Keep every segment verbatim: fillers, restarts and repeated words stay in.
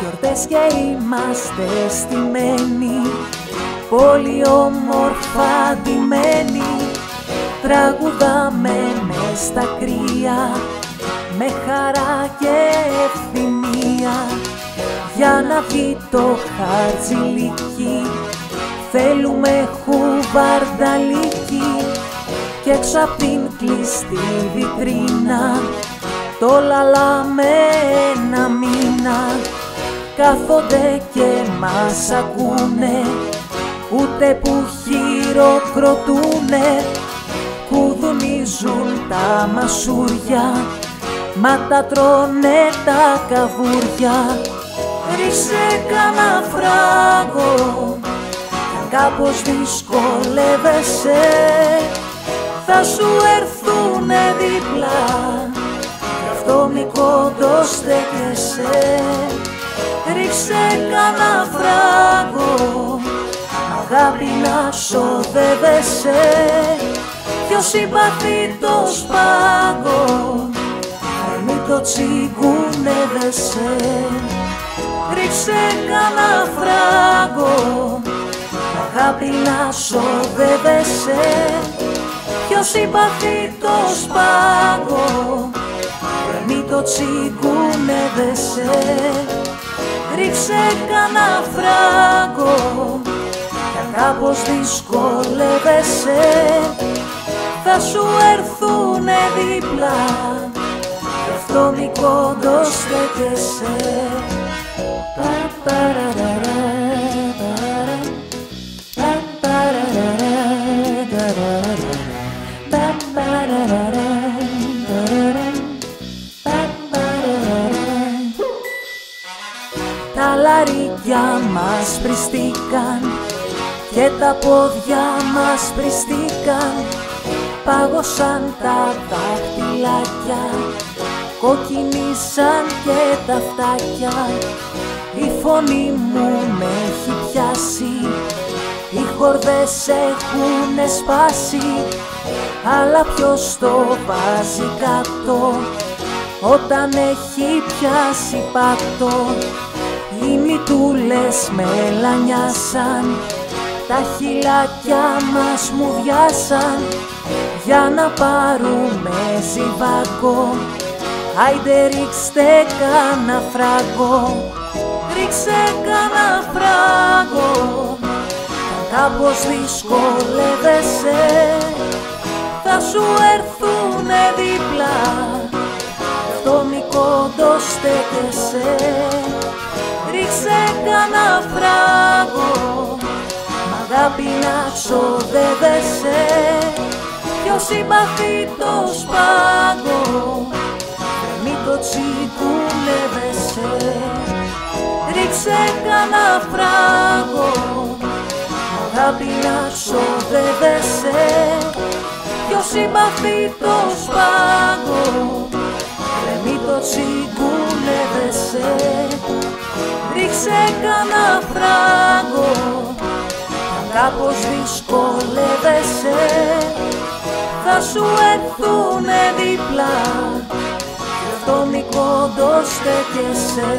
γιορτές και είμαστε στημένοι, πολύ όμορφα ντυμένοι. Τραγουδάμε μες στα κρύα, με χαρά και ευθυμία. Για να βγει το χαρτζηλίκι, θέλουμε χουβαρνταλίκι. Κι έξω απ' την κλειστή βιτρίνα, το λαλάμε ένα μήνα. Κάθονται και μας ακούνε, ούτε που χειροκροτούνε. Κουδουνίζουν τα μασούρια, μα τα τρώνε τα καβούρια. Ρίξε κάνα φράγκο, κάπως δυσκολεύεσαι. Θα σου έρθουνε δίπλα, γι' αυτό μη κοντοστέκεσαι. Ρίξε κάνα φράγκο, αγάπη να ξοδεύεσαι. Πιο συμπαθεί το σπάγκο, μη το τσιγκουνεύεσαι. Ρίξε κάνα φράγκο, αγάπη να ξοδεύεσαι. Πιο συμπαθεί το σπάγκο, μη το τσιγκουνεύεσαι. Ρίξε κάνα φράγκο, κι κάπως δυσκολεύεσαι. Θα σου έρθουνε δίπλα, γι' αυτό μη κοντοστέκεσαι. Τα λαρίκια μας πριστήκαν και τα πόδια μας πριστήκαν. Πάγωσαν τα δάχτυλάκια, κοκκινήσαν και τα φτάκια. Η φωνή μου με έχει πιάσει, οι χορδές έχουνε σπάσει. Αλλά ποιος το βάζει κάτω, όταν έχει πιάσει πάτο. Οι μητούλες μελανιάσαν, τα χυλάκια μας μου διάσαν. Για να πάρουμε ζιβάγκο, άιντε ρίξτε κάνα φράγκο. Ρίξε κάνα φράγκο, κάπως δυσκολεύεσαι. Θα σου έρθουνε δίπλα, γι' αυτό μη κοντοστέκεσαι. Ρίξε κάνα φράγκο, μ' αγάπη να ξοδεύεσαι. Πιο συμπαθεί το σπάγκο, μη το τσιγκουνεύεσαι. Ρίξε κάνα φράγκο, μ' αγάπη να ξοδεύεσαι. Πιο συμπαθεί το σπάγκο, μη το τσιγκουνεύεσαι. Ρίξε κάνα φράγκο, κάπως δυσκολεύεσαι. Θα σου έρθουνε δίπλα, γι' αυτό μη κοντοστέκεσαι.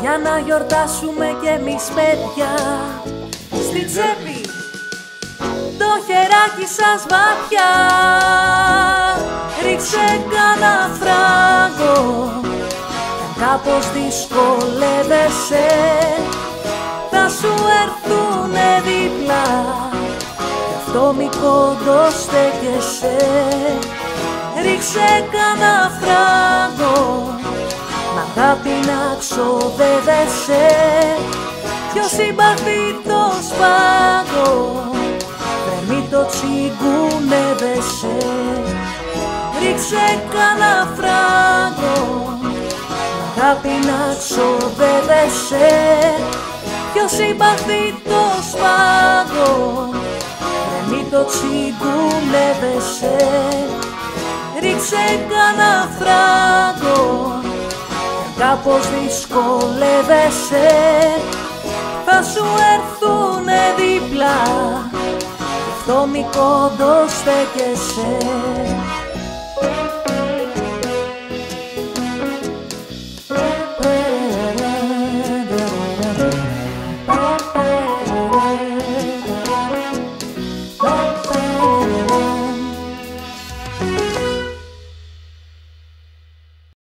Για να γιορτάσουμε κι εμείς παιδιά, στην τσέπη το χεράκι σας βαθιά. Ρίξε κάνα φράγκο, κι αν κάπως δυσκολεύεσαι. Θα σου έρθουνε δίπλα, γι' αυτό μη κοντοστέκεσαι. Ρίξε κάνα φράγκο, μ' αγάπη να ξοδεύεσαι. Πιο συμπαθεί το σπάγκο, βρε μη το τσιγκουνεύεσαι. Ρίξε κάνα φράγκο, μ' αγάπη να ξοδεύεσαι. Πιο συμπαθεί το σπάγκο, βρε μη το τσιγκουνεύεσαι. Ρίξε κάνα φράγκο, κάπως δυσκολεύεσαι. θα σου έρθουνε δίπλα. Αυτό μη κοντό στέκεσαι. Bye.